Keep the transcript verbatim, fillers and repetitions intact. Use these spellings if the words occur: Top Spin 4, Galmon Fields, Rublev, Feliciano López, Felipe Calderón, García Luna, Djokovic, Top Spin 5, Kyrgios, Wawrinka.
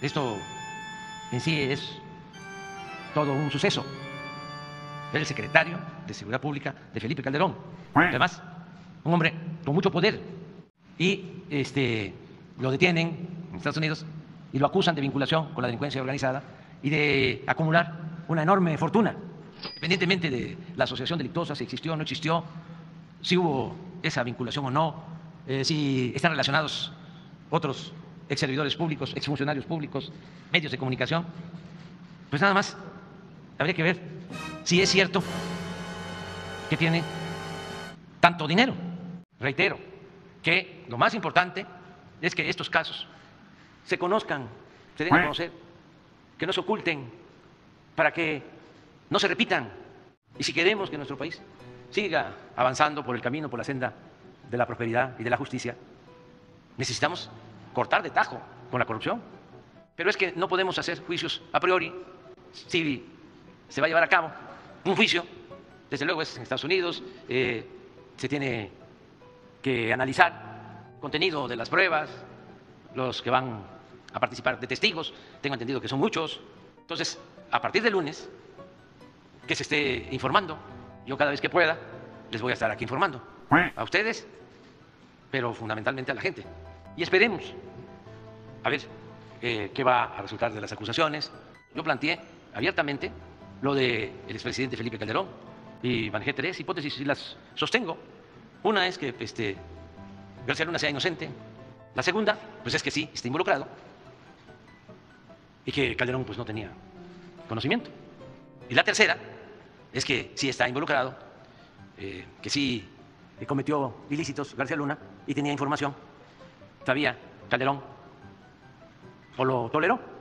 Esto en sí es todo un suceso. Era el secretario de Seguridad Pública de Felipe Calderón. Además, un hombre con mucho poder. Y este, lo detienen en Estados Unidos y lo acusan de vinculación con la delincuencia organizada y de acumular una enorme fortuna. Independientemente de la asociación delictuosa, si existió o no existió, si hubo esa vinculación o no, eh, si están relacionados otros ex servidores públicos, ex funcionarios públicos, medios de comunicación, pues nada más habría que ver si es cierto que tiene tanto dinero. Reitero que lo más importante es que estos casos se conozcan, se den a conocer, que no se oculten para que no se repitan. Y si queremos que nuestro país siga avanzando por el camino, por la senda de la prosperidad y de la justicia, necesitamos cortar de tajo con la corrupción. Pero es que no podemos hacer juicios a priori. Si se va a llevar a cabo un juicio, desde luego es en Estados Unidos, eh, se tiene que analizar el contenido de las pruebas, los que van a participar de testigos, tengo entendido que son muchos. Entonces, a partir del lunes, que se esté informando. Yo cada vez que pueda les voy a estar aquí informando a ustedes, pero fundamentalmente a la gente. Y esperemos a ver eh, qué va a resultar de las acusaciones. Yo planteé abiertamente lo del expresidente Felipe Calderón y manejé tres hipótesis y las sostengo. Una es que este, García Luna sea inocente. La segunda, pues es que sí, está involucrado y que Calderón pues no tenía conocimiento. Y la tercera es que sí está involucrado, eh, que sí cometió ilícitos García Luna y tenía información, sabía Calderón o lo toleró.